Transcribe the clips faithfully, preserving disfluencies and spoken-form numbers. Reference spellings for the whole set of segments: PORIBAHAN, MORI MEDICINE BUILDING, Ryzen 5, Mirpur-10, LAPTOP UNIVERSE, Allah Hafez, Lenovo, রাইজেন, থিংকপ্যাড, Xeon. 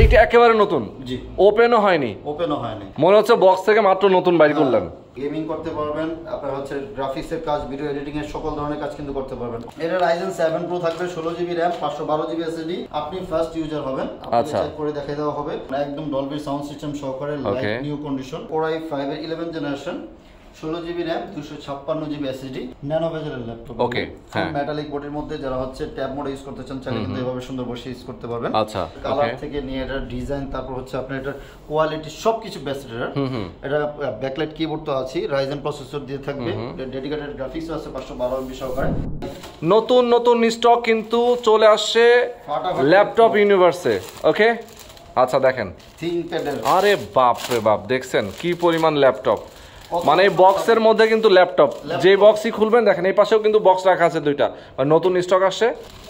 এইটা একেবারে নতুন, জি, ওপেনও হয়নি। ওপেনও হয়নি, মনে হচ্ছে বক্স থেকে মাত্র নতুন বাইরে করলাম। গেমিং করতে পারবেন, আপনার হচ্ছে গ্রাফিক্সের কাজ, ভিডিও এডিটিং এর সকল ধরনের কাজ কিন্তু করতে পারবেন। এটা রাইজেন সেভেন প্রো থাকবে, ষোলো জিবি RAM, পাঁচশো বারো জিবি এসএসডি। আপনি ফার্স্ট ইউজার হবেন, আচ্ছা, চেক করে দেখাই দেওয়া হবে। একদম ডলবি সাউন্ড সিস্টেম সহকারে, light new condition. Core I five এর ইলেভেন জেনারেশন, ষোলো জিবি RAM, দুইশো ছাপ্পান্ন জিবি এসএসডি, ন্যানো বেজেলের ল্যাপটপ। ওকে, হ্যাঁ, মেটালিক বডির মধ্যে। যারা হচ্ছে ট্যাব মোড ইউজ করতে চান চাইলে কিন্তু এভাবে সুন্দর বসে ইউজ করতে পারবেন। আচ্ছা, কালার থেকে নিয়ে এটা ডিজাইন, তারপর হচ্ছে আপনার এটা কোয়ালিটি সবকিছু বেস্ট। এটা এটা ব্যাকলাইট কিবোর্ড তো আছে, রাইজেন প্রসেসর দিয়ে থাকবে, ডেডিকেটেড গ্রাফিক্স আছে পাঁচশো বারো এমবি সহকারে। নতুন নতুন স্টক কিন্তু চলে আসছে ল্যাপটপ ইউনিভার্সে। ওকে, আচ্ছা, দেখেন থিংকপ্যাডের, আরে বাপ রে বাপ, দেখছেন কি পরিমাণ ল্যাপটপ। মানে বক্সের মধ্যে কিন্তু ল্যাপটপ, যে বক্সই খুলবেন দেখেন এই পাশেও কিন্তু বক্স রাখা আছে দুইটা। আর নতুন স্টক আসছে,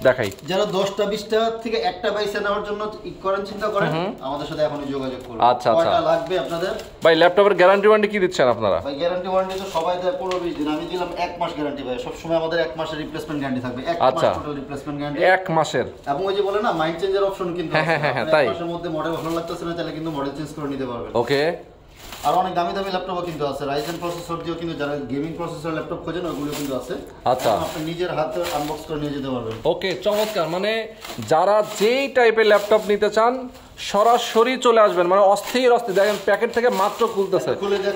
দেখাই। যারা দশটা বিশটা থেকে একটা বাইসে নেওয়ার জন্য করেন চিন্তা করেন, আমাদের সাথে এখনই যোগাযোগ করুন। আচ্ছা আচ্ছা, লাগবে আপনাদের ভাই ল্যাপটপের গ্যারান্টি ওয়ারেন্টি কি দিচ্ছেন আপনারা? ভাই গ্যারান্টি ওয়ারেন্টি তো সবাই দেয় পনেরো বিশ দিন, আমি দিলাম এক মাস গ্যারান্টি। ভাই সব সময় আমাদের এক মাসের রিপ্লেসমেন্ট গ্যারান্টি থাকবে, এক মাস টোটাল রিপ্লেসমেন্ট গ্যারান্টি, এক মাসের। এবং ওই যে বলে না মাইন্ড চেঞ্জের অপশন কিন্তু আছে, এক মাসের মধ্যে মডেল ভালো লাগতেছে না তাহলে কিন্তু মডেল চেঞ্জ করে নিতে পারবেন। ওকে, আর অনেক দামি দামি ল্যাপটপও কিন্তু আছে, রাইজেন প্রসেসর দিয়েও কিন্তু, যারা গেমিং প্রসেসর ল্যাপটপ খোঁজেন ওগুলো কিন্তু আছে। আচ্ছা, আপনি নিজের হাতে আনবক্স করে নিয়ে যেতে পারবেন। ওকে, চমৎকার। মানে যারা যেই টাইপের ল্যাপটপ নিতে চান সরাসরি চলে আসবেন। মানে অস্থির অস্থির, দেখেন প্যাকেট থেকে মাত্র খুলতেছে,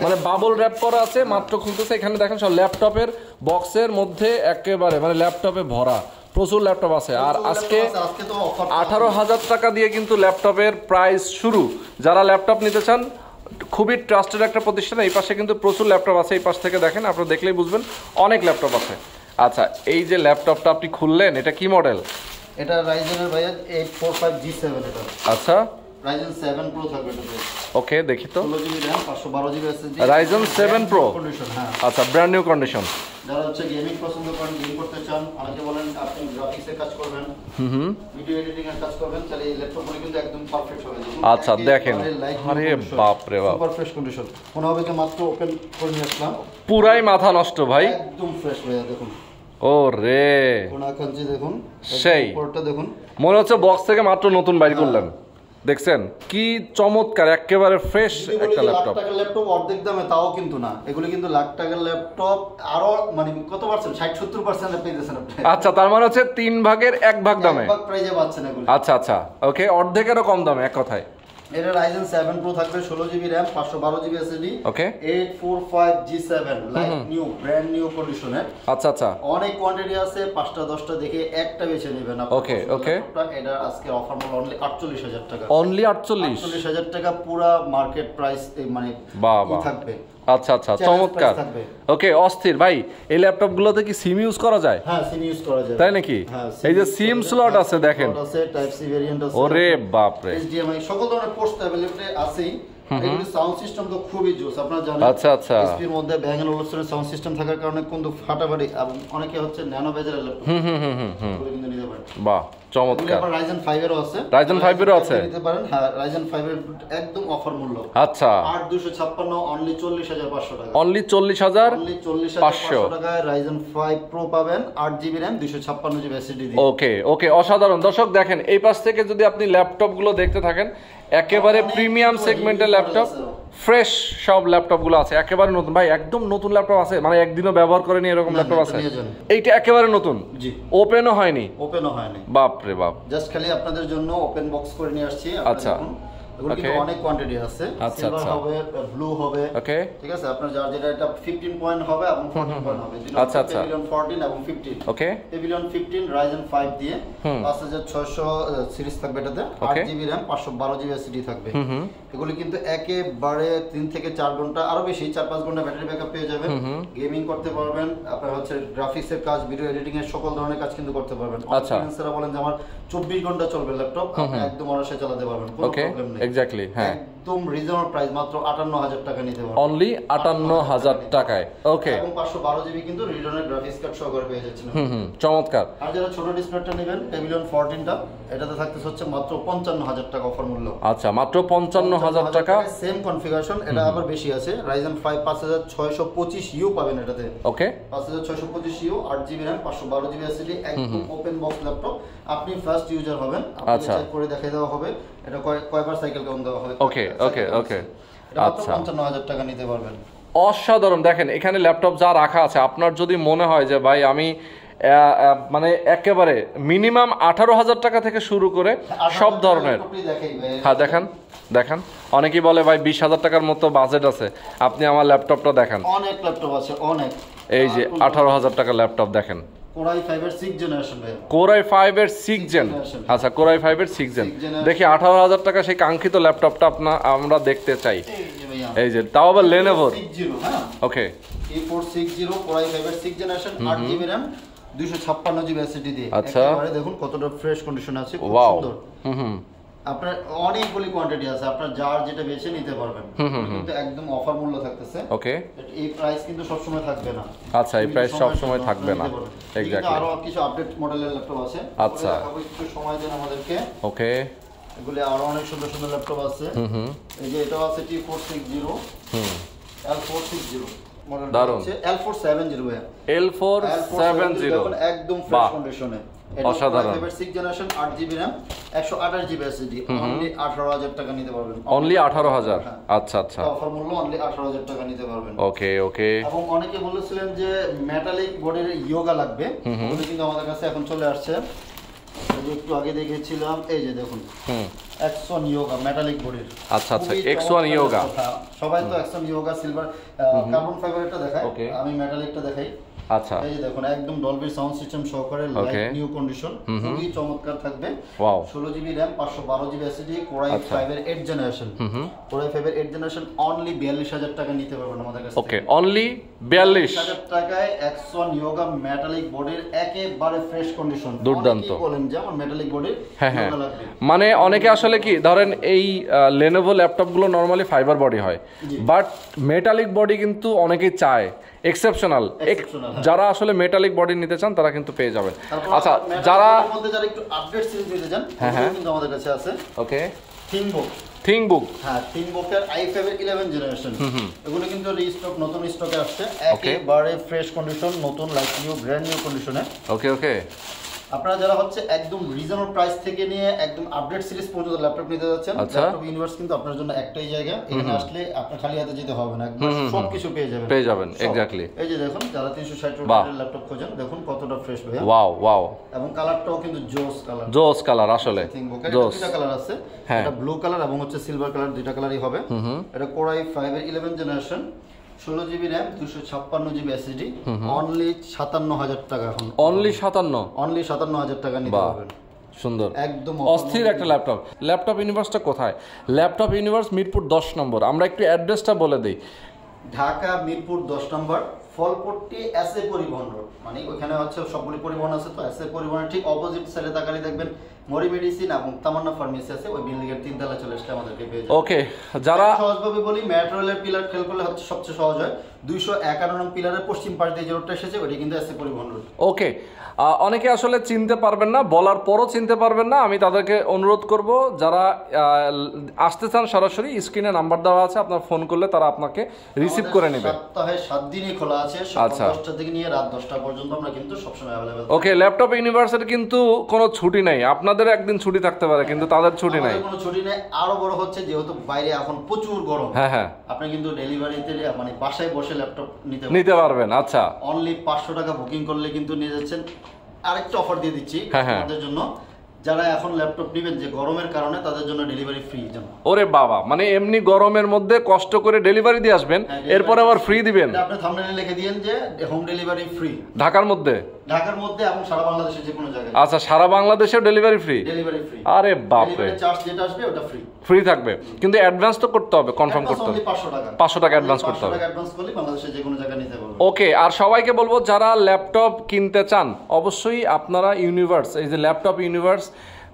মানে বাবল র্যাপ করা আছে, মাত্র খুলতেছে। এখানে দেখেন সব ল্যাপটপের বক্সের মধ্যে একেবারে, মানে ল্যাপটপে ভরা, প্রচুর ল্যাপটপ আছে। আর আজকে আঠারো হাজার টাকা দিয়ে কিন্তু ল্যাপটপের প্রাইস শুরু। যারা ল্যাপটপ নিতে চান, খুবই ট্রাস্টেড একটা প্রতিষ্ঠান। এই পাশে কিন্তু প্রচুর ল্যাপটপ আছে, এই পাশ থেকে দেখেন, আপনারা দেখলেই বুঝবেন অনেক ল্যাপটপ আছে। আচ্ছা, এই যে ল্যাপটপটা আপনি খুললেন, এটা কি মডেল? এটা রাইজেনের ভাইয়া eight four five G seven. এটা আচ্ছা, রাইজেন সেভেন প্রো থাকবে এটা। ওকে, দেখি তো, ষোলো জিবি RAM, পাঁচশো বারো GB SSD, রাইজেন seven pro condition, হ্যাঁ, আচ্ছা, ব্র্যান্ড নিউ কন্ডিশন। যারা হচ্ছে গেমিং পছন্দ করেন, গেম করতে চান, আজকে বলেন আপনি গ্রাফিক্সের কাজ করবেন, হুম হুম, ভিডিও এডিটিং এর কাজ করবেন, তাহলে এই ল্যাপটপগুলো কিন্তু একদম পারফেক্ট হবে। আচ্ছা, দেখেন, আরে বাপ রে বাপ, সুপার ফ্রেশ কন্ডিশন। মনে হবে যে মাত্র ওপেন করে নিয়ে আসলাম, পুরাই মাথা নষ্ট ভাই, একদম ফ্রেশ হয়ে যাবে। দেখুন, ওরে কোনা কাঞ্জি দেখুন, সেই পোর্টটা দেখুন, মনে হচ্ছে বক্স থেকে মাত্র নতুন বাইর করলাম। দেখছেন কি চমৎকার, একেবারে ফ্রেশ একটা ল্যাপটপ। টাকার ল্যাপটপ অর্ধেক দামে, তাও কিন্তু না, এগুলো কিন্তু লাখ টাকার ল্যাপটপ। আরো মানে কত পার্সেন্ট, ষাট সত্তর পার্সেন্ট পেয়ে যাচ্ছেন আপনি। আচ্ছা, তার মানে হচ্ছে তিন ভাগের এক ভাগ দামে, এক ভাগ প্রাইজে পাচ্ছেন এগুলো। আচ্ছা আচ্ছা, ওকে, অর্ধেকেরও কম দামে এক কথায়। এটা রাইজেন সেভেন প্রো থাকবে, ষোলো জিবি RAM, পাঁচশো বারো GB SSD, okay, eight four five G seven, light new, brand new কন্ডিশনে। আচ্ছা আচ্ছা, অনেক কোয়ান্টিটি আছে, পাঁচটা দশটা দেখে একটা বেছে নেবেন আপনি। ওকে ওকে, এটা আজকে অফার মূল্য অনলি আটচল্লিশ হাজার টাকা, অনলি আটচল্লিশ হাজার টাকা, পুরো মার্কেট প্রাইস মানে বাবা থাকবে। আচ্ছা আচ্ছা, চমৎকার। ওকে, অস্থির ভাই, এই ল্যাপটপগুলোতে কি সিম ইউজ করা যায়? হ্যাঁ, সিম ইউজ করা যায়, তাই নাকি? এই যে সিম স্লট আছে দেখেন, আছে টাইপ সি ভেরিয়েন্ট আছে, ওরে বাপ রে, এইচডিএমআই সকল ধরনের পোর্ট अवेलेबल আছে। এগুলো সাউন্ড সিস্টেম তো খুবই জোস, আপনারা জানেন। আচ্ছা আচ্ছা, এসপির মধ্যে ব্যাঙ্গেল ওলসের সাউন্ড সিস্টেম থাকার কারণে কিন্তু ফাটাফাটি, এবং অনেকে হচ্ছে ন্যানো বেজেলের ল্যাপটপ হুম হুম হুম হুম কিন্তু নিতে পারেন। বাহ, চমৎকার। এটা রাইজেন ফাইভ এরও আছে, রাইজেন ফাইভ এর আছে, নিতে পারেন। হ্যাঁ, রাইজেন ফাইভ এর একদম অফার মূল্য। আচ্ছা, আট দুইশো ছাপ্পান্ন অনলি চল্লিশ হাজার পাঁচশো টাকা, অনলি চল্লিশ হাজার পাঁচশো টাকায় রাইজেন ফাইভ প্রো পাবেন, আট জিবি RAM, দুইশো ছাপ্পান্ন জিবি এসএসডি দিয়ে। ওকে ওকে, অসাধারণ। দর্শক দেখেন, এই পাশ থেকে যদি আপনি ল্যাপটপগুলো দেখতে থাকেন, একেবারে প্রিমিয়াম সেগমেন্টের ল্যাপটপ, ফ্রেশ সব ল্যাপটপগুলো আছে, একেবারে নতুন ভাই, একদম নতুন ল্যাপটপ আছে, মানে একদিনও ব্যবহার করেনি এরকম ল্যাপটপ আছে। এইটা একেবারে নতুন, জি, ওপেনও হয়নি। ওপেনও হয়নি, বাপ রে বাপ, জাস্ট খালি আপনাদের জন্য ওপেন বক্স করে নিয়ে আসছি। আচ্ছা, এগুলো কিন্তু অনেক কোয়ান্টিটি আছে, সিলভার হবে, ব্লু হবে, ওকে, ঠিক আছে। আপনার যার যেটা, এটা পনেরো পয়েন্ট হবে এবং পনেরো পয়েন্ট হবে। আচ্ছা আচ্ছা, চৌদ্দ এবং পনেরো, ওকে, পেভিলিয়ন পনেরো রাইজেন ফাইভ দিয়ে, পাঁচ হাজার ছয়শো সিরিজ থাকবে এটাতে, আট জিবি RAM, পাঁচশো বারো জিবি এসএসডি থাকবে। এগুলো কিন্তু একেবারে তিন থেকে চার ঘন্টা, আরো বেশি, চার পাঁচ ঘন্টা ব্যাটারি ব্যাকআপ পেয়ে যাবেন। গেমিং করতে পারবেন, আপনার হচ্ছে গ্রাফিক্সের কাজ, ভিডিও এডিটিং এর সকল ধরনের কাজ কিন্তু করতে পারবেন। আচ্ছা, সেন্সর বলেন যে আমার চব্বিশ ঘন্টা চলবে ল্যাপটপ, আপনি একদম আরামসে চালাতে পারবেন, কোনো প্রবলেম নেই। এক্স্যাক্টলি, হ্যাঁ, একদম রিজনেবল প্রাইস, মাত্র আটান্ন হাজার টাকা নিতে পারবেন, অনলি আটান্ন হাজার টাকায়। ওকে, এবং পাঁচশো বারো জিবি কিন্তু রিজনেবল গ্রাফিক্স কার্ড সহকারে পেয়ে যাচ্ছেন। হুম, চমৎকার। আর যারা ছোট ডিসপ্লেটা নেবেন, পেভিলিয়ন চৌদ্দটা, এটাতে থাকতে হচ্ছে মাত্র পঞ্চান্ন হাজার টাকা অফার মূল্য। আচ্ছা, মাত্র পঞ্চান্ন হাজার টাকা, সেম কনফিগারেশন। এটা আবার বেশি আছে, রাইজেন ফাইভ পাঁচ হাজার ছয়শো পঁচিশ ইউ পাবেন এটাতে। ওকে, পাঁচ হাজার ছয়শো পঁচিশ ইউ, আট জিবি RAM, পাঁচশো বারো জিবি এসএসডি, একদম ওপেন বক্স ল্যাপটপ। আপনি ফার্স্ট ইউজার হবেন, আপনি চেক করে দেখাই দেওয়া হবে। এটা কয়বার সাইকেল কেমন দেওয়া হয়। ওকে ওকে ওকে আচ্ছা পঞ্চান্ন হাজার টাকা নিতে পারবেন। অসাধারণ। দেখেন এখানে ল্যাপটপ যা রাখা আছে, আপনার যদি মনে হয় যে ভাই আমি মানে একেবারে মিনিমাম আঠারো হাজার টাকা থেকে শুরু করে সব ধরনের, হ্যাঁ দেখান দেখান। অনেকেই বলে ভাই বিশ হাজার টাকার মতো বাজেট আছে, আপনি আমার ল্যাপটপটা দেখান। অনেক ল্যাপটপ আছে অনেক, এই যে আঠারো হাজার টাকার ল্যাপটপ দেখেন, Core i five এর sixth gen। আচ্ছা Core i five এর sixth gen দেখি আঠারো হাজার টাকা সেই কাঙ্ক্ষিত ল্যাপটপটা আপনা আমরা দেখতে চাই। এই যে তাও আবার Lenovo okay A four sixty Core i five এর sixth generation eight GB RAM two fifty-six GB S S D দিয়ে একেবারে দেখুন কতটা ফ্রেশ কন্ডিশন আছে, খুব সুন্দর। হুম হুম আপনার অনেকগুলি কোয়ান্টিটি আছে, আপনার যার যেটা বেছে নিতে পারবেন, কিন্তু একদম অফার মূল্য থাকতেছে। ওকে এই প্রাইস কিন্তু সব সময় থাকবে না। আচ্ছা এই প্রাইস সব সময় থাকবে না, এক্স্যাক্টলি। আরো কিছু আপডেট মডেলের ল্যাপটপ আছে, আচ্ছা আপনি একটু সময় দেন আমাদেরকে। ওকে এগুলি আরো অনেক সুন্দর সুন্দর ল্যাপটপ আছে। হুম এই যে এটা আছে T four sixty hmm L four sixty model আছে L four seventy ভাই L four seventy একদম ফ্রেশ কন্ডিশনে। অসাধারণ। Six generation eight GB RAM one twenty-eight GB S S D only আঠারো হাজার টাকা নিতে পারবেন। only আঠারো হাজার। আচ্ছা আচ্ছা অফার মূল্য only আঠারো হাজার টাকা নিতে পারবেন। ওকে ওকে এবং অনেকে বলেছিলেন যে মেটালিক বডির ইয়োগা লাগবে, ওটা কিন্তু আমাদের কাছে এখন চলে আসছে। আমি একটু আগে দেখেছিলাম, এই যে দেখুন hmm X one Yoga metallic বডির। আচ্ছা আচ্ছা X one ইয়োগা, সবাই তো X one Yoga silver carbon ফাইবারটা দেখায়, আমি মেটালিকটা দেখাই। আচ্ছা এই যে দেখুন একদম ডলবি সাউন্ড সিস্টেম সহকারে লাইট নিউ কন্ডিশন, খুবই চমৎকার থাকবে। ওয়াও ষোলো GB RAM five twelve GB S S D Core i five এর eighth generation Core i five এর eighth generation only বিয়াল্লিশ হাজার টাকা নিতে পারবেন আমাদের কাছে। ওকে only বিয়াল্লিশ হাজার টাকায় X one Yoga মেটালিক বডির একেবারে ফ্রেশ কন্ডিশন। দুর্দান্ত বলেন যে আমার মেটালিক বডি ভালো লাগবে, মানে অনেকে আসলে কি ধরেন এই Lenovo ল্যাপটপ গুলো নরমালি ফাইবার বডি হয়, বাট মেটালিক বডি কিন্তু অনেকেই চায়, এক্সেপশনাল। যারা আসলে মেটালিক বডি নিতে চান তারা কিন্তু পেয়ে যাবেন। আচ্ছা যারা মধ্যে যারা একটু আপডেট সিরিজ নিতে চান তারা কিন্তু আমাদের কাছে আছে। ওকে থিংবুক থিংবুক হ্যাঁ থিংবুকের i five এর eleventh জেনারেশন, এগুলো কিন্তু রিস্টক নতুন স্টকে আসছে, একেবারে ফ্রেশ কন্ডিশন, নতুন লাইট নিউ ব্র্যান্ড নিউ কন্ডিশনে। ওকে ওকে আপনারা যারা হচ্ছে একদম রিজনেবল প্রাইস থেকে নিয়ে একদম আপডেট সিরিজ পর্যন্ত ল্যাপটপ নিতে যাচ্ছেন, ল্যাপটপ ইউনিভার্স কিন্তু আপনার জন্য একটাই জায়গা। এখানে আসলে আপনার খালি হাতে যেতে হবে না, একদম সবকিছু পেয়ে যাবেন পেয়ে যাবেন এক্স্যাক্টলি। এই যে দেখুন যারা তিনশো ষাট ওয়াটের ল্যাপটপ খোঁজেন, দেখুন কতটা ফ্রেশ ভাই। ওয়াও ওয়াও এবং কালারটাও কিন্তু জোস কালার, জোস কালার আসলে জোস। দুটো কালার আছে, এটা ব্লু কালার এবং হচ্ছে সিলভার কালার, দুটো কালারই হবে। এটা Core i five এর eleventh জেনারেশন ষোলো GB RAM two fifty-six GB S S D only সাতান্ন হাজার টাকা, এখন only সাতান্ন only সাতান্ন হাজার টাকা নিতে পারবেন। সুন্দর একদম অস্থির একটা ল্যাপটপ। ল্যাপটপ ইউনিভার্সটা কোথায়? ল্যাপটপ ইউনিভার্স মিরপুর দশ নম্বর। আমরা একটু অ্যাড্রেসটা বলে দেই, ঢাকা মিরপুর দশ নম্বর ফলপট্টি এসএ পরিবহন রোড, মানে ওখানে হচ্ছে সবগুলি পরিবহন আছে, তো এসএ পরিবহনের ঠিক অপোজিট সাইডে তাকালে দেখবেন মরি মেডিসিন এবং তামান্না ফার্মেসি আছে, ওই বিল্ডিং এর তিনতলা চলে আসলে আমাদেরকে পেয়ে যাবেন। ওকে যারা সহজভাবে বলি মেট্রো রেলের পিলার খেয়াল করলে হচ্ছে সবচেয়ে সহজ হয়, দুইশো একান্ন নং পিলারের পশ্চিম পাশ দিয়ে যে রোডটা এসেছে ওটা কিন্তু এসএ পরিবহন রোড। ওকে অনেকে আসলে চিনতে পারবেন না, বলার পরও চিনতে পারবেন না। আমি তাদেরকে অনুরোধ করব যারা আসতে চান সরাসরি স্ক্রিনে নাম্বার দেওয়া আছে, আপনার ফোন করলে তারা আপনাকে রিসিভ করে নেবে। সপ্তাহে সাত দিনই খোলা আছে, সকাল দশটা থেকে নিয়ে রাত দশটা পর্যন্ত আমরা কিন্তু সবসময় অ্যাভেলেবেল। ওকে ল্যাপটপ ইউনিভার্সের কিন্তু কোনো ছুটি নেই, আপনাদের একদিন ছুটি থাকতে পারে কিন্তু তাদের ছুটি নেই, কোনো ছুটি নেই। আরো বড় হচ্ছে যেহেতু বাইরে এখন প্রচুর গরম, হ্যাঁ হ্যাঁ আপনি কিন্তু ডেলিভারিতে মানে বাসায় বসে ল্যাপটপ নিতে নিতে পারবেন। আচ্ছা অনলি পাঁচশো টাকা বুকিং করলে কিন্তু নিয়ে যাচ্ছেন। আরেকটা অফার দিয়ে দিচ্ছি আপনাদের জন্য, যারা এখন ল্যাপটপ নেবেন যে গরমের কারণে তাদের জন্য ডেলিভারি ফ্রি। ওরে বাবা, মানে এমনি গরমের মধ্যে কষ্ট করে ডেলিভারি দিয়ে আসবেন, এরপর আবার ফ্রি দিবেন। আপনি থাম্বনেইলে লিখে দিবেন যে হোম ডেলিভারি ফ্রি ঢাকার মধ্যে, ঢাকার মধ্যে এবং সারা বাংলাদেশে যে কোনো জায়গায়। আচ্ছা সারা বাংলাদেশে ডেলিভারি ফ্রি, ডেলিভারি ফ্রি। আরে বাপ রে, চার্জ যেটা আসবে ওটা ফ্রি ফ্রি থাকবে, কিন্তু অ্যাডভান্স তো করতে হবে, কনফার্ম করতে হবে পাঁচশো টাকা পাঁচশো টাকা অ্যাডভান্স করতে হবে, অ্যাডভান্স করলে বাংলাদেশে যে কোনো জায়গায় নিতে পারবেন। ওকে আর সবাইকে বলবো যারা ল্যাপটপ কিনতে চান অবশ্যই আপনারা ইউনিভার্স, এই যে ল্যাপটপ ইউনিভার্স,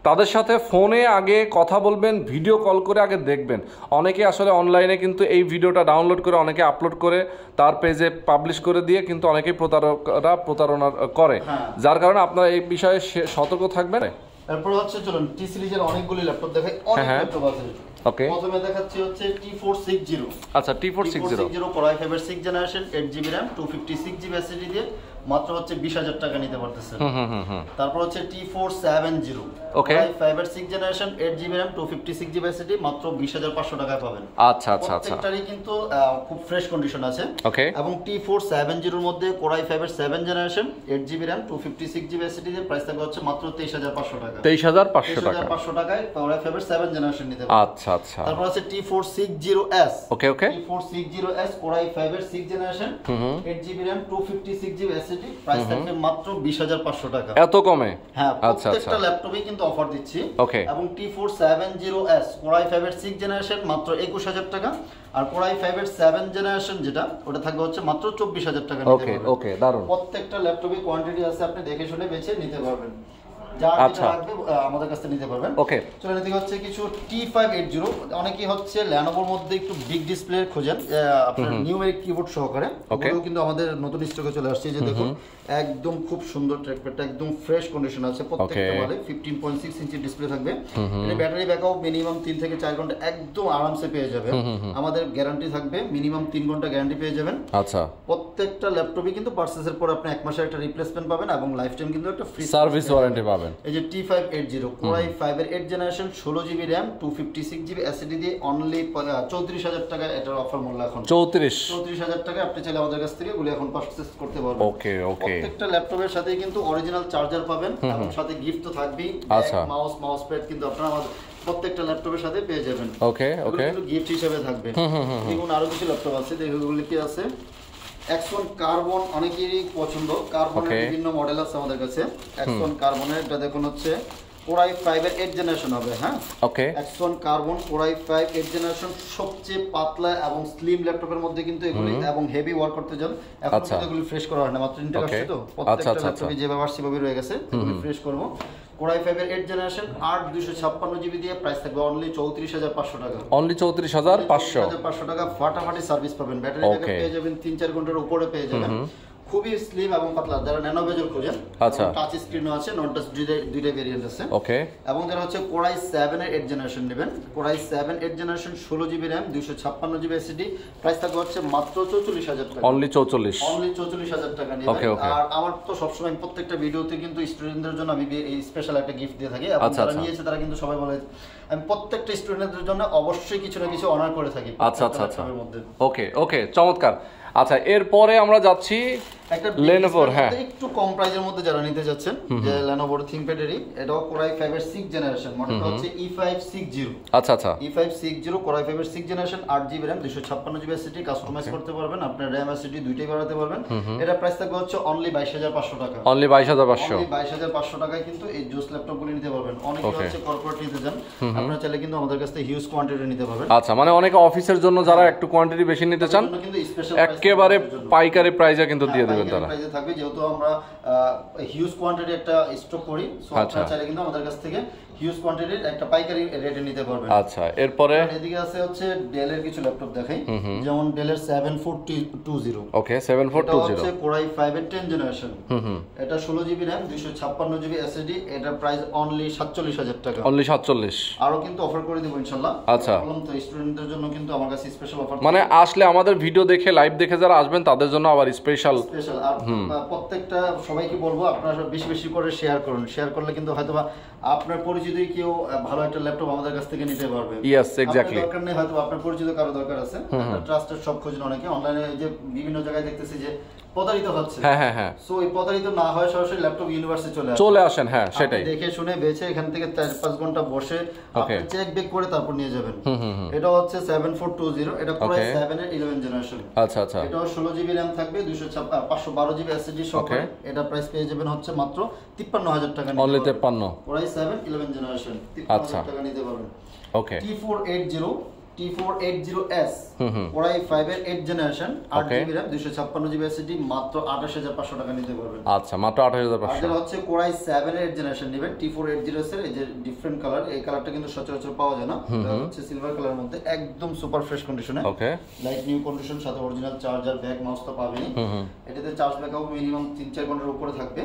তাদের সাথে ফোনে আগে কথা বলবেন, ভিডিও কল করে আগে দেখবেন। অনেকে আসলে অনলাইনে কিন্তু এই ভিডিওটা ডাউনলোড করে অনেকে আপলোড করে তার পেজে পাবলিশ করে দিয়ে কিন্তু অনেকেই প্রতারকরা প্রতারণা করে, যার কারণে আপনারা এই বিষয়ে সতর্ক থাকবেন। এরপর হচ্ছে চলুন টি সিরিজের অনেকগুলো ল্যাপটপ দেখাই, অনেক ল্যাপটপ আছে। ওকে প্রথমে দেখাচ্ছি হচ্ছে T four sixty। আচ্ছা T four sixty Core i five এর sixth generation eight GB RAM two fifty-six GB S S D দিয়ে মাত্র হচ্ছে বিশ হাজার টাকা নিতে পারতেছেন। তারপর হচ্ছে T four seven zero okay five six generation eight GB RAM two fifty six GB SSD মাত্র বিশ হাজার পাঁচশো টাকায় পাবেন। আচ্ছা আচ্ছা আচ্ছা, এটারই কিন্তু খুব ফ্রেশ কন্ডিশন আছে। ওকে, এবং টি ফোর সেভেন জিরো এর মধ্যে Core i ফাইভ এর seven generation eight GB RAM two fifty six GB SSD এর প্রাইস থাকবে হচ্ছে মাত্র তেইশ হাজার পাঁচশো টাকা। তেইশ হাজার পাঁচশো টাকা, তেইশ হাজার পাঁচশো টাকায় Core i ফাইভ এর সেভেন জেনারেশন নিতে পারবেন। আচ্ছা আচ্ছা, তারপর আছে T four six zero S okay okay T four six zero S Core i five এর six generation eight GB RAM two fifty six GB SSD price থাকবে মাত্র বিশ হাজার পাঁচশো টাকা। এত কমে? হ্যাঁ, প্রত্যেকটা ল্যাপটপে কিন্তু অফার দিচ্ছি। ওকে, এবং T four seven zero S Core i five এর সিক্স জেনারেশন মাত্র একুশ হাজার টাকা, আর Core i ফাইভ এর সেভেন জেনারেশন যেটা ওটা থাকবে হচ্ছে মাত্র চব্বিশ হাজার টাকা নিতে পারবেন। ওকে, দারুন। প্রত্যেকটা ল্যাপটপে কোয়ান্টিটি আছে, আপনি দেখে শুনে বেছে নিতে পারবেন। আমাদের কাছে নিতে পারবেন। ওকে, চলে এদিকে হচ্ছে কিছু টি ফাইভ এইট জিরো। অনেকেই হচ্ছে Lenovo-র মধ্যে একটু বিগ ডিসপ্লে খোঁজেন আপনার নিউমেরিক কিবোর্ড সহকারে, ওগুলো কিন্তু আমাদের নতুন স্টকে চলে আসছে। যে দেখুন একদম খুব সুন্দর ট্র্যাকপ্যাডটা, একদম ফ্রেশ কন্ডিশন আছে প্রত্যেকটা মডেলে। Fifteen point six inch display থাকবে, এর ব্যাটারি ব্যাকআপ মিনিমাম তিন থেকে চার ঘন্টা একদম আরামসে পেয়ে যাবেন। আমাদের গ্যারান্টি থাকবে মিনিমাম তিন ঘন্টা গ্যারান্টি পেয়ে যাবেন। আচ্ছা, প্রত্যেকটা ল্যাপটপে কিন্তু পারচেজের পর আপনি এক মাসের একটা রিপ্লেসমেন্ট পাবেন এবং লাইফ টাইম কিন্তু একটা ফ্রি সার্ভিস ওয়ারেন্টি পাবেন। এই যে T five eight zero Core i five এর এইট জেনারেশন ষোলো GB RAM two fifty six GB SSD দিয়ে অনলি চৌত্রিশ হাজার টাকা। এটার অফার মূল্য এখন চৌত্রিশ হাজার টাকা। আপনি চাইলে আমাদের কাছ থেকে গুলো এখন পারচেজ করতে পারবেন। ওকে ওকে, প্রত্যেকটা ল্যাপটপের সাথে কিন্তু অরিজিনাল চার্জার পাবেন, এবং সাথে গিফট তো থাকবেই। মাউস মাউস প্যাড কিন্তু আপনারা আমাদের প্রত্যেকটা ল্যাপটপের সাথে পেয়ে যাবেন। ওকে ওকে, গিফট হিসেবে থাকবে। দেখুন আরো কিছু ল্যাপটপ আছে, দেখুন কি আছে। এক্সন কার্বন অনেকেরই পছন্দ, কার্বনের বিভিন্ন মডেল আছে আমাদের কাছে। এক্সন কার্বনের এটা দেখুন হচ্ছে Core i ফাইভ এর এইট জেনারেশন হবে। হ্যাঁ, ওকে, এক্সন carbon Core i five eight generation সবচেয়ে পাতলা এবং স্লিম ল্যাপটপের মধ্যে কিন্তু এগুলি, এবং হেভি ওয়ার্ক করতে যান এখন কিন্তু এগুলি ফ্রেশ করা হয় না, মাত্র ইন্টেক আসছে তো প্রত্যেকটা ল্যাপটপে যেভাবে আসছে সেভাবে রয়ে গেছে, এগুলি ফ্রেশ করব। Core i ফাইভ এর এইট জেনারেশন আট দুইশো ছাপ্পান্ন জিবি দিয়ে প্রাইস থাকবে অনলি চৌত্রিশ হাজার পাঁচশো টাকা। অনলি চৌত্রিশ হাজার পাঁচশো টাকা ফাটাফাটি সার্ভিস পাবেন, ব্যাটারি ব্যাকআপ পেয়ে যাবেন তিন চার ঘন্টার উপরে পেয়ে যাবেন। খুবই স্লিম এবং পাতলা যারা ন্যানো বেজর খোঁজেন। আচ্ছা, টাচ স্ক্রিনও আছে, নন টাচ দুইটা ভেরিয়েন্ট আছে। ওকে, এবং যারা হচ্ছে Core i সেভেন এর এইট জেনারেশন নেবেন, Core i seven eight generation ষোলো জিবি RAM দুইশো ছাপ্পান্ন জিবি এসএসডি প্রাইস থাকবে হচ্ছে মাত্র চৌচল্লিশ হাজার টাকা। অনলি চৌচল্লিশ অনলি চৌচল্লিশ হাজার টাকা নিয়ে। ওকে ওকে, আর আমার তো সব সময় প্রত্যেকটা ভিডিওতে কিন্তু স্টুডেন্টদের জন্য আমি এই স্পেশাল একটা গিফট দিয়ে থাকি, এবং যারা নিয়েছে তারা কিন্তু সবাই বলে আমি প্রত্যেকটা স্টুডেন্টদের জন্য অবশ্যই কিছু না কিছু অনার করে থাকি। আচ্ছা আচ্ছা আচ্ছা, ওকে ওকে, চমৎকার। আচ্ছা, এরপরে আমরা যাচ্ছি একটা Lenovo। হ্যাঁ, একটু কম প্রাইজের মধ্যে যারা নিতে যাচ্ছেন, যে Lenovo থিংকপ্যাডেরই, এটাও Core i ফাইভ এর সিক্স জেনারেশন, মডেলটা হচ্ছে ই ফাইভ সিক্স জিরো। আচ্ছা আচ্ছা, E five six zero Core i five এর সিক্স জেনারেশন আট জিবি RAM দুইশো ছাপ্পান্ন জিবি এসএসডি কাস্টমাইজ করতে পারবেন, আপনার RAM এসএসডি দুইটাই বাড়াতে পারবেন। এটা প্রাইস থাকবে হচ্ছে অনলি বাইশ হাজার পাঁচশো টাকা। অনলি বাইশ হাজার পাঁচশো অনলি বাইশ হাজার পাঁচশো টাকায় কিন্তু এই জোস ল্যাপটপগুলো নিতে পারবেন। অনেকে হচ্ছে কর্পোরেট নিতে যান, আপনারা চাইলে কিন্তু আমাদের কাছ থেকে হিউজ কোয়ান্টিটি নিতে পারবেন। আচ্ছা, মানে অনেকে অফিসের জন্য যারা একটু কোয়ান্টিটি বেশি নিতে চান কিন্তু স্পেশাল একেবারে পাইকারি প্রাইসে কিন্তু দিয়ে দেবেন তারা। প্রাইসে থাকবে, যেহেতু আমরা হিউজ কোয়ান্টিটি একটা স্টক করি, সো আপনারা চাইলে কিন্তু আমাদের কাছ থেকে হিউজ কোয়ান্টিটি একটা পাইকারি রেটে নিতে পারবেন। আচ্ছা, এরপরে এদিকে আছে হচ্ছে Dell এর কিছু ল্যাপটপ দেখাই, যেমন Dell এর seven four two zero okay seven four two zero এটা Core i ফাইভ এর টেন জেনারেশন, এটা ষোলো জিবি RAM দুইশো ছাপ্পান্ন জিবি এসএসডি, এটা প্রাইস অনলি সাতচল্লিশ হাজার টাকা। অনলি সাতচল্লিশ আরো কিন্তু অফার করে দেব ইনশাআল্লাহ। আচ্ছা, বললাম তো স্টুডেন্টদের জন্য কিন্তু আমার কাছে স্পেশাল অফার, মানে আসলে আমাদের ভিডিও দেখে লাইভ দেখে যারা আসবেন তাদের জন্য আবার স্পেশাল স্পেশাল। আর প্রত্যেকটা সবাইকে বলবো আপনারা বেশি বেশি করে শেয়ার করুন, শেয়ার করলে কিন্তু হয়তোবা আপনার পরিচিত কেউ ভালো একটা ল্যাপটপ আমাদের কাছ থেকে নিতে পারবে। ইয়েস, এক্স্যাক্টলি, দরকার নেই হয়তো আপনার পরিচিত কারো দরকার আছে, ট্রাস্টেড সব খোঁজেন অনেকে অনলাইনে, যে বিভিন্ন জায়গায় দেখতেছি যে প্রতারিত হচ্ছে। হ্যাঁ হ্যাঁ হ্যাঁ, সো এই প্রতারিত না হয় সরাসরি ল্যাপটপ ইউনিভার্সে চলে আসেন চলে আসেন হ্যাঁ সেটাই, দেখে শুনে বেছে এখান থেকে চার পাঁচ ঘন্টা বসে আপনি চেক ব্যাক করে তারপর নিয়ে যাবেন। এটা হচ্ছে সেভেন ফোর টু জিরো এটা Core i সেভেন এর ইলেভেন জেনারেশন। আচ্ছা আচ্ছা, এটা ষোলো জিবি RAM থাকবে দুইশো পাঁচশো বারো জিবি এসএসডি সহ, এটা প্রাইস পেয়ে যাবেন হচ্ছে মাত্র তিপ্পান্ন হাজার টাকা। অনলি তিপ্পান্ন Core i seven eleven generation তিপ্পান্ন হাজার টাকা নিতে পারবেন। Okay, T four eight zero T four eight zero S Core i five এর এইট জেনারেশন আট জিবি RAM দুইশো ছাপ্পান্ন জিবি এসএসডি মাত্র আটাশ হাজার পাঁচশো টাকা নিতে পারবেন। আচ্ছা, মাত্র আটাশ হাজার পাঁচশো। আর হচ্ছে Core i সেভেন এর এইট জেনারেশন নেবেন, T four eight zero S এর এই যে ডিফারেন্ট কালার, এই কালারটা কিন্তু সচরাচর পাওয়া যায় না, এটা হচ্ছে সিলভার কালারের মধ্যে একদম সুপার ফ্রেশ কন্ডিশনে। ওকে, লাইট নিউ কন্ডিশন, সাথে অরিজিনাল চার্জার ব্যাক মাউস তো পাবেনই। এটাতে চার্জ ব্যাকআপ মিনিমাম তিন চার ঘন্টার উপরে থাকবে,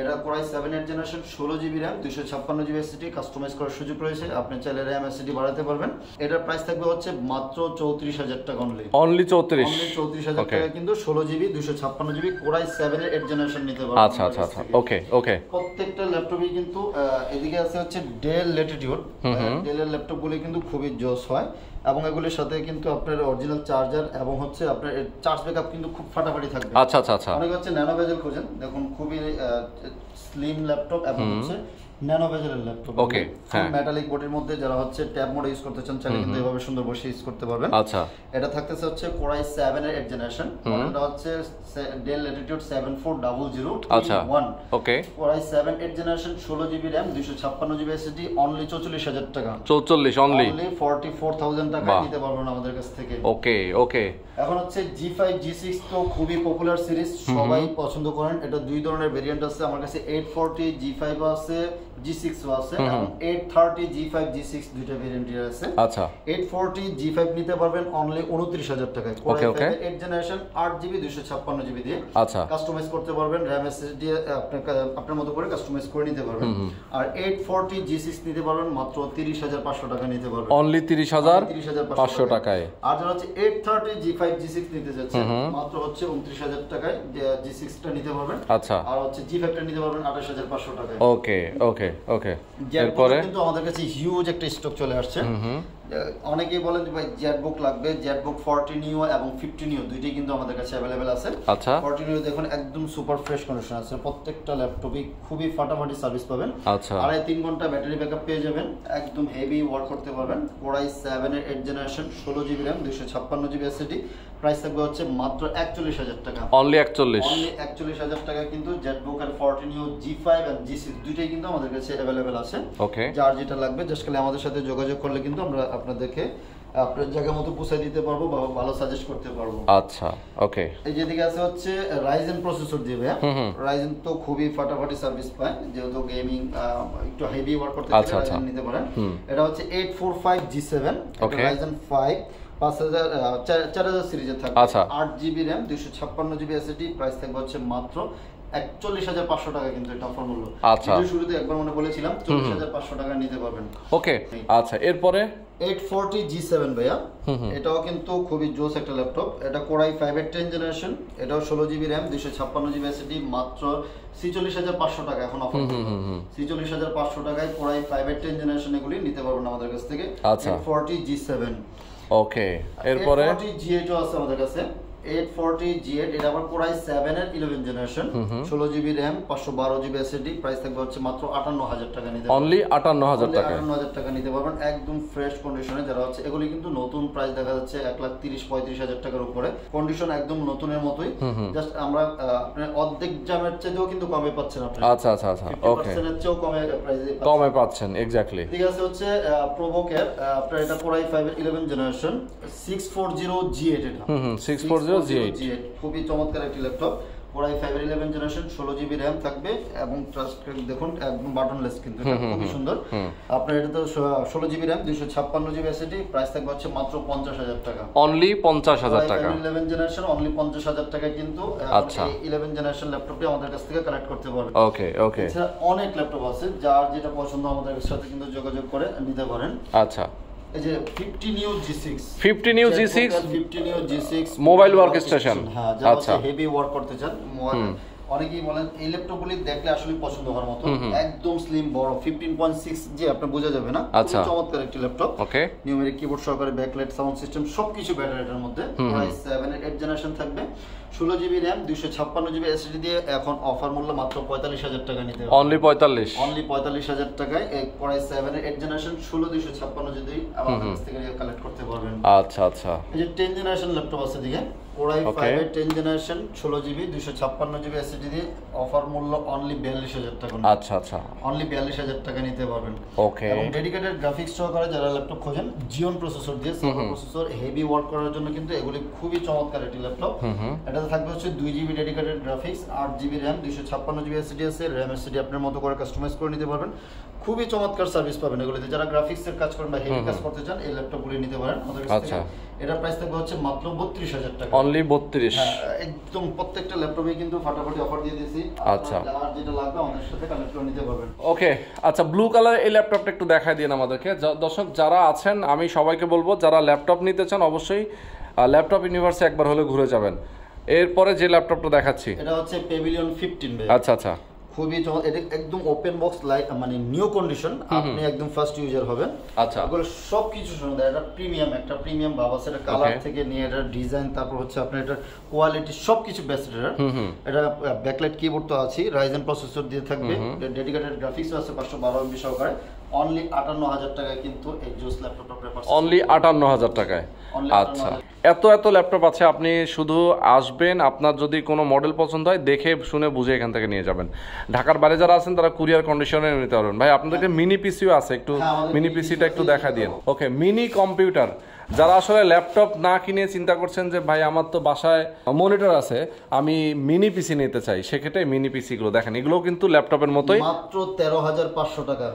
এটা Core i সেভেন এর জেনারেশন ষোলো জিবি RAM দুইশো ছাপ্পান্ন GB S S D customise করার সুযোগ রয়েছে। আপনি চাইলে RAM S S D বাড়াতে পারবেন। এটার প্রাইস থাকবে হচ্ছে মাত্র চৌত্রিশ হাজার টাকা অনলি। অনলি চৌত্রিশ অনলি চৌত্রিশ হাজার টাকা, কিন্তু ষোলো জিবি দুইশো ছাপ্পান্ন জিবি Core i সেভেন এর এইট জেনারেশন নিতে পারবেন। আচ্ছা আচ্ছা আচ্ছা, ওকে ওকে। প্রত্যেকটা ল্যাপটপই কিন্তু এদিকে আছে হচ্ছে Dell Latitude, Dell এর ল্যাপটপগুলো কিন্তু খুবই জোস হয় এবং এগুলোর সাথে কিন্তু আপনার অরিজিনাল চার্জার এবং হচ্ছে আপনার চার্জ ব্যাকআপ কিন্তু খুব ফাটাফাটি থাকবে। আচ্ছা আচ্ছা আচ্ছা, অনেকে হচ্ছে ন্যানো বেজেল খোঁজেন, দেখুন খুবই স্লিম ল্যাপটপ এবং হচ্ছে ন্যানো বেজেলের ল্যাপটপ, ওকে হ্যাঁ, মেটালিক বডির মধ্যে। যারা হচ্ছে ট্যাব মোড ইউজ করতে চান চাইলে কিন্তু এভাবে সুন্দর বসে ইউজ করতে পারবেন। আচ্ছা, এটা থাকতেছে হচ্ছে Core i সেভেন এর এইট জেনারেশন, এটা হচ্ছে Dell Latitude seven four zero zero one, okay. Core i seven eight generation ষোলো জিবি RAM দুইশো ছাপ্পান্ন GB S S D only চৌচল্লিশ হাজার টাকা। চৌচল্লিশ অনলি, অনলি চৌয়াল্লিশ হাজার টাকা নিতে পারবেন আমাদের কাছ থেকে, ওকে ওকে। এখন হচ্ছে জি ফাইভ জি সিক্স তো খুবই পপুলার সিরিজ, সবাই পছন্দ করেন। এটা দুই ধরনের ভেরিয়েন্ট আছে আমার কাছে, এইট ফোরটি জি ফাইভ আছে, জি সিক্স আছে এবং eight thirty G five G six দুটো ভেরিয়েন্ট আছে। আচ্ছা, এইট ফোরটি জি ফাইভ নিতে পারবেন অনলি উনত্রিশ হাজার টাকায়, ওকে ওকে। এইট জেনারেশন আট জিবি দুইশো ছাপ্পান্ন জিবি দিয়ে আচ্ছা কাস্টমাইজ করতে পারবেন, RAM S S D আপনি আপনার মতো করে কাস্টমাইজ করে নিতে পারবেন। আর এইট ফোরটি জি সিক্স নিতে পারবেন মাত্র ত্রিশ হাজার পাঁচশো টাকা নিতে পারবেন, অনলি ত্রিশ হাজার পাঁচশো টাকায়। আর যারা হচ্ছে eight thirty G five G six নিতে যাচ্ছে মাত্র হচ্ছে উনত্রিশ হাজার টাকায় জি সিক্স টা নিতে পারবেন। আচ্ছা, আর হচ্ছে জি ফাইভ টা নিতে পারবেন আঠাশ হাজার পাঁচশো টাকায়, ওকে ওকে ওকে। এরপরে কিন্তু আমাদের কাছে হিউজ একটা স্টক চলে আসছে। অনেকেই বলেন যে ভাই জেটবুক লাগবে, জেটবুক ফোরটিন নিও এবং ফিফটিন নিও দুইটাই কিন্তু আমাদের কাছে अवेलेबल আছে। আচ্ছা, ফোরটিন নিও দেখুন একদম সুপার ফ্রেশ কন্ডিশন আছে, প্রত্যেকটা ল্যাপটপই খুবই ফাটাফাটি সার্ভিস পাবেন। আচ্ছা, আড়াই তিন ঘন্টা ব্যাটারি ব্যাকআপ পেয়ে যাবেন, একদম হেভি ওয়ার্ক করতে পারবেন। Core i সেভেন এর এইট জেনারেশন ষোলো জিবি RAM দুইশো ছাপ্পান্ন GB S S D price থাকবে হচ্ছে মাত্র একচল্লিশ হাজার টাকা, অনলি একচল্লিশ অনলি একচল্লিশ হাজার টাকা। কিন্তু জেটবুক আর ফোরটিন নিও জি ফাইভ আর জি সিক্স দুইটাই কিন্তু আমাদের কাছে अवेलेबल আছে, ওকে। যার যেটা লাগবে জাস্ট খালি আমাদের সাথে যোগাযোগ করলে কিন্তু আমরা আপনাদেরকে আপনার জায়গা মতো পৌঁছে দিতে পারবো বা ভালো সাজেস্ট করতে পারবো। আচ্ছা, ওকে। এই যেদিকে আছে হচ্ছে Ryzen প্রসেসর দিয়ে, ভাই Ryzen তো খুবই ফাটাফাটি সার্ভিস পায়, যেহেতু গেমিং একটু হেভি ওয়ার্ক করতে চান নিতে পারেন। এটা হচ্ছে eight forty five G seven, okay, Ryzen five পাঁচ হাজার চার হাজার সিরিজের থাকবে। আচ্ছা, আট জিবি RAM দুইশো ছাপ্পান্ন GB S S D price থাকবে হচ্ছে মাত্র একচল্লিশ হাজার পাঁচশো টাকা, কিন্তু এটা অফার মূল্য। আচ্ছা, শুরুতে একবার মনে বলেছিলাম চল্লিশ হাজার পাঁচশো টাকা নিতে পারবেন, ওকে। আচ্ছা, এরপরে এইট ফোরটি জি সেভেন ভাইয়া, এটাও কিন্তু খুবই জোস একটা ল্যাপটপ। এটা Core i ফাইভ এর টেন জেনারেশন, এটাও ষোলো জিবি RAM দুইশো ছাপ্পান্ন জিবি S S D মাত্র ছেচল্লিশ হাজার পাঁচশো টাকা এখন অফার। ছেচল্লিশ হাজার পাঁচশো টাকায় Core i ফাইভ এর টেন জেনারেশন এগুলি নিতে পারবেন আমাদের কাছ থেকে। Eight forty G seven, okay. এরপরে এইট ফোরটি জি এইট আছে আমাদের কাছে, এইট ফোরটি জি এইট এটা আবার Core i সেভেন এর ইলেভেন জেনারেশন ষোলো জিবি RAM পাঁচশো বারো GB S S D price থাকবে হচ্ছে মাত্র আটান্ন হাজার টাকা নিতে পারবেন, অনলি আটান্ন হাজার টাকা। আটান্ন হাজার টাকা নিতে পারবেন একদম ফ্রেশ কন্ডিশনে। যারা হচ্ছে এগুলি কিন্তু নতুন প্রাইস দেখা যাচ্ছে এক লাখ তিরিশ পঁয়ত্রিশ হাজার টাকার উপরে, কন্ডিশন একদম নতুনের মতোই, জাস্ট আমরা আপনি অর্ধেক দামের চেয়েও কিন্তু কমে পাচ্ছেন আপনি। আচ্ছা আচ্ছা আচ্ছা, ওকে, পঞ্চাশ হাজার চেয়েও কমে প্রাইসে কমে পাচ্ছেন, এক্স্যাক্টলি। ঠিক আছে, হচ্ছে প্রোভোকের আপনার এটা Core i ফাইভ এর eleven generation six forty G eight, এটা সিক্স ফোরটি খুবই চমৎকার একটি ল্যাপটপ। Core i ফাইভ এর ইলেভেন জেনারেশন ষোলো জিবি RAM থাকবে এবং ট্রাস্ট দেখুন একদম বাটনলেস, কিন্তু এটা খুবই সুন্দর। আপনার এটা তো ষোলো জিবি RAM দুইশো ছাপ্পান্ন GB S S D price থাকবে হচ্ছে মাত্র পঞ্চাশ হাজার টাকা, অনলি পঞ্চাশ হাজার টাকা। ইলেভেন জেনারেশন অনলি পঞ্চাশ হাজার টাকা, কিন্তু এই ইলেভেন জেনারেশন ল্যাপটপটি আমাদের কাছ থেকে কালেক্ট করতে পারবেন, ওকে ওকে। এছাড়া অনেক ল্যাপটপ আছে, যার যেটা পছন্দ আমাদের সাথে কিন্তু যোগাযোগ করে নিতে পারেন। আচ্ছা, এই যে fifteen new G six fifteen new G six fifteen new G six mobile workstation, হ্যাঁ, যারা হেভি ওয়ার্ক করতে চান। অনেকেই বলেন এই ল্যাপটপগুলি দেখলে আসলে পছন্দ হওয়ার মতো, একদম স্লিম বড় ফিফটিন পয়েন্ট সিক্স জি আপনি বোঝা যাবে না, খুব চমৎকার একটি ল্যাপটপ, ওকে। নিউমেরিক কিবোর্ড সহকারে ব্যাকলাইট সাউন্ড সিস্টেম সবকিছু ব্যাটারিটার মধ্যে। Core i সেভেন এর এইট জেনারেশন থাকবে ষোলো জিবি RAM দুইশো ছাপ্পান্ন জিবি S S D দিয়ে এখন অফার মূল্য মাত্র পঁয়তাল্লিশ হাজার টাকা নিতে পারবেন, অনলি পঁয়তাল্লিশ অনলি পঁয়তাল্লিশ হাজার টাকায় এই Core i সেভেন এর এইট জেনারেশন ষোলো দুইশো ছাপ্পান্ন যদি আমাদের কাছ থেকে কালেক্ট করতে পারবেন। আচ্ছা আচ্ছা, এই যে টেন জেনারেশন ল্যাপটপ আছে দিকে, Core i ফাইভ এর টেন জেনারেশন ষোলো জিবি দুইশো ছাপ্পান্ন জিবি S S D দিয়ে অফার মূল্য অনলি বিয়াল্লিশ হাজার টাকা। আচ্ছা আচ্ছা, অনলি বিয়াল্লিশ হাজার টাকা নিতে পারবেন, ওকে। এবং ডেডিকেটেড গ্রাফিক্স সহকারে যারা ল্যাপটপ খোঁজেন Xeon প্রসেসর দিয়ে, Xeon প্রসেসর হেভি ওয়ার্ক করার জন্য কিন্তু এগুলি খুবই চমৎকার একটি ল্যাপটপ। এটাতে থাকবে হচ্ছে দুই জিবি ডেডিকেটেড গ্রাফিক্স, আট জিবি RAM দুইশো ছাপ্পান্ন জিবি S S D আছে, RAM S S D আপনার মতো করে কাস্টমাইজ করে নিতে পারবেন, খুবই চমৎকার সার্ভিস পাবেন এগুলোতে। যারা গ্রাফিক্সের কাজ করেন বা হেভি কাজ করতে চান এই ল্যাপটপগুলি নিতে পারেন আমাদের কাছ থেকে। এটা প্রাইস থাকবে হচ্ছে মাত্র বত্রিশ হাজার টাকা, অনলি বত্রিশ। একদম প্রত্যেকটা ল্যাপটপে কিন্তু ফাটাফাটি অফার দিয়ে দিয়েছি। আচ্ছা, আর যেটা লাগবে আমাদের সাথে কানেক্ট করে নিতে পারবেন। ওকে, আচ্ছা ব্লু কালার এই ল্যাপটপটা একটু দেখায় দিন আমাদেরকে। দর্শক যারা আছেন আমি সবাইকে বলবো যারা ল্যাপটপ নিতে চান অবশ্যই ল্যাপটপ ইউনিভার্সে একবার হলে ঘুরে যাবেন। এরপরে যে ল্যাপটপটা দেখাচ্ছি এটা হচ্ছে পেভিলিয়ন পনেরো ভাই। আচ্ছা আচ্ছা, খুবই একদম ওপেন বক্স লাইক মানে নিউ কন্ডিশন, আপনি একদম ফার্স্ট ইউজার হবেন। আচ্ছা, এগুলো সবকিছু সুন্দর, এটা প্রিমিয়াম একটা প্রিমিয়াম বাবা, সেটা কালার থেকে নিয়ে এটা ডিজাইন, তারপর হচ্ছে আপনার এটা কোয়ালিটি সবকিছু বেস্ট। এটা এটা ব্যাকলাইট কিবোর্ড তো আছে, রাইজেন প্রসেসর দিয়ে থাকবে, ডেডিকেটেড গ্রাফিক্স আছে পাঁচশো বারো এমবি সহকারে, অনলি আটান্ন হাজার টাকায় কিন্তু এই জোস ল্যাপটপটা পাচ্ছেন, অনলি আটান্ন হাজার টাকায়। আচ্ছা, এত এত ল্যাপটপ আছে, আপনি শুধু আসবেন, আপনার যদি কোনো মডেল পছন্দ হয় দেখে শুনে বুঝে এখান থেকে নিয়ে যাবেন। ঢাকার বাইরে যারা আছেন তারা কুরিয়ার কন্ডিশনে নিতে পারবেন। ভাই আপনাদেরকে মিনি পিসিও আছে, একটু মিনি পিসিটা একটু দেখা দিন। ওকে, মিনি কম্পিউটার, যারা আসলে ল্যাপটপ না কিনে চিন্তা করছেন যে ভাই আমার তো বাসায় মনিটর আছে আমি মিনি পিসি নিতে চাই, সেক্ষেত্রে মিনি পিসিগুলো দেখেন, এগুলো কিন্তু ল্যাপটপের মতোই মাত্র তেরো হাজার পাঁচশো টাকা।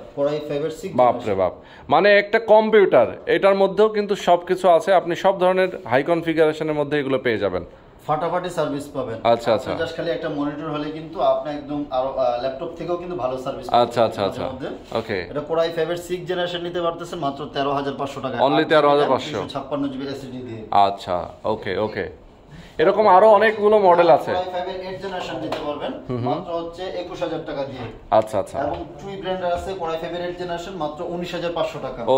বাপরে বাপ, মানে একটা কম্পিউটার, এটার মধ্যেও কিন্তু সব কিছু আছে, আপনি সব ধরনের হাই কনফিগারেশনের মধ্যে এগুলো পেয়ে যাবেন, ফাটাফাটি সার্ভিস পাবেন। আচ্ছা আচ্ছা, জাস্ট খালি একটা মনিটর হলে কিন্তু আপনি একদম আর ল্যাপটপ থেকেও কিন্তু ভালো সার্ভিস পাবেন। আচ্ছা আচ্ছা আচ্ছা, ওকে, এটা Core আই ফাইভ এর সিক্স জেনারেশন নিতে পারতেছেন মাত্র তেরো হাজার পাঁচশো টাকা, অনলি তেরো হাজার পাঁচশো, ছাপ্পান্ন জিবি এসএসডি দিয়ে। আচ্ছা, ওকে ওকে, এরকম আরো অনেকগুলো মডেল আছে, Core আই ফাইভ এর এইট জেনারেশন নিতে পারবেন মাত্র হচ্ছে একুশ হাজার টাকা দিয়ে। আচ্ছা আচ্ছা, এবং টুই ব্র্যান্ডের আছে Core আই ফাইভ এর এইট জেনারেশন মাত্র উনিশ হাজার পাঁচশো টাকা। ও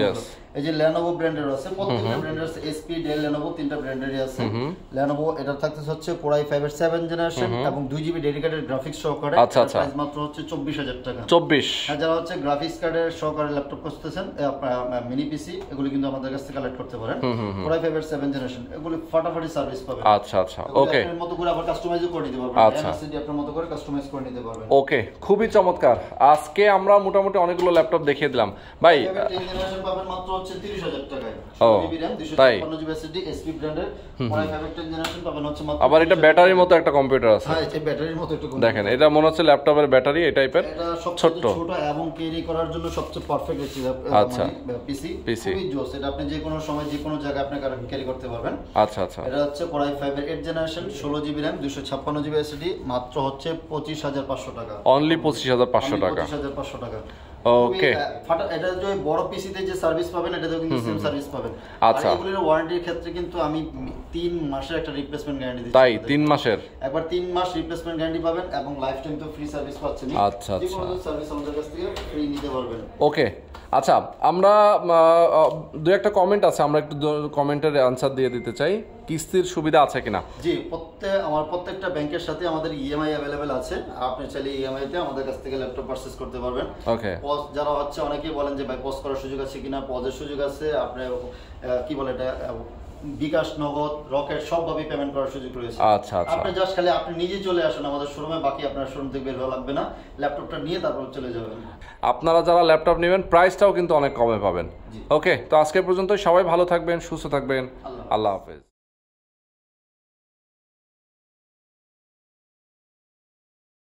ইয়েস, এই যে Lenovo ব্র্যান্ডের আছে, প্রত্যেকটা ব্র্যান্ডের আছে, এসপি, ডেল, Lenovo তিনটা ব্র্যান্ডেরই আছে। Lenovo এটা থাকতেছে হচ্ছে Core আই ফাইভ এর সেভেন জেনারেশন এবং দুই জিবি ডেডিকেটেড গ্রাফিক্স সহকারে, প্রাইস মাত্র হচ্ছে চব্বিশ হাজার টাকা, চব্বিশ। আর যারা হচ্ছে গ্রাফিক্স কার্ডের সহকারে ল্যাপটপ খুঁজতেছেন মিনি পিসি, এগুলো কিন্তু আমাদের কাছ থেকে কালেক্ট করতে পারেন, Core আই ফাইভ এর সেভেন জেনারেশন, এগুলো ফাটাফাটি সার্ভিস পাবেন। আচ্ছা আচ্ছা, ওকে, এর মতো করে আবার কাস্টমাইজও করে নিতে পারবেন, এমএসডি আপনার মতো করে কাস্টমাইজ করে নিতে পারবেন। ওকে, খুবই চমৎকার, আজকে আমরা মোটামুটি অনেকগুলো ল্যাপটপ দেখিয়ে দিলাম। ভাই টেন জেনারেশন পাবেন মাত্র হচ্ছে তিরিশ হাজার টাকায়, জিবি RAM দুইশো ছাপ্পান্ন জিবি এসএসডি, এসপি ব্র্যান্ডের Core I five ten generation পাবেন হচ্ছে মাত্র। আবার এটা ব্যাটারির মতো একটা কম্পিউটার আছে, হ্যাঁ এই ব্যাটারির মতো একটা কম্পিউটার দেখেন, এটা মনে হচ্ছে ল্যাপটপের ব্যাটারি, এই টাইপের ছোট ছোট এবং ক্যারি করার জন্য সবচেয়ে পারফেক্ট একটি পিসি পিসি জোস, এটা আপনি যে কোনো সময় যে কোনো জায়গায় আপনি ক্যারি করতে পারবেন। আচ্ছা আচ্ছা, এটা হচ্ছে Core আই ফাইভ এর এইট জেনারেশন, ষোলো জিবি RAM দুইশো ছাপ্পান্ন জিবি এসএসডি, মাত্র হচ্ছে পঁচিশ হাজার পাঁচশো টাকা, অনলি পঁচিশ হাজার পাঁচশো টাকা, পঁচিশ হাজার পাঁচশো টাকা। ওকে, ফাটা এটা যে বড় পিসিতে যে সার্ভিস পাবেন এটা কিন্তু সেম সার্ভিস পাবেন। আচ্ছা, এগুলোর ওয়ারেন্টির ক্ষেত্রে কিন্তু আমি তিন মাসের একটা রিপ্লেসমেন্ট গ্যারান্টি দিচ্ছি, তাই তিন মাসের একবার তিন মাস রিপ্লেসমেন্ট গ্যারান্টি পাবেন এবং লাইফ টাইম তো ফ্রি সার্ভিস পাচ্ছেন। আচ্ছা আচ্ছা, যে কোনো সার্ভিস আমাদের কাছ থেকে ফ্রি নিতে পারবেন। ওকে, আচ্ছা আমরা দুই একটা কমেন্ট আছে, আমরা একটু কমেন্টের আনসার দিয়ে দিতে চাই। কিস্তির সুবিধা আছে কিনা? জি, প্রত্যেক আমার প্রত্যেকটা ব্যাংকের সাথে আমাদের ইএমআই अवेलेबल আছে, আপনি চাইলে ইএমআই তে আমাদের কাছ থেকে ল্যাপটপ পারচেজ করতে পারবেন। ওকে, পজ যারা হচ্ছে অনেকেই বলেন যে ভাই পজ করার সুযোগ আছে কিনা, পজের সুযোগ আছে, আপনি কি বলে এটা বিকাশ, নগদ, রকেট সবভাবে পেমেন্ট করার সুযোগ রয়েছে। আচ্ছা আচ্ছা, আপনি জাস্ট খালি আপনি নিজে চলে আসুন আমাদের শোরুমে, বাকি আপনার শোরুম থেকে বের হওয়া লাগবে না, ল্যাপটপটা নিয়ে তারপর চলে যাবেন। আপনারা যারা ল্যাপটপ নেবেন প্রাইসটাও কিন্তু অনেক কমে পাবেন। ওকে, তো আজকে পর্যন্ত সবাই ভালো থাকবেন, সুস্থ থাকবেন, আল্লাহ হাফেজ।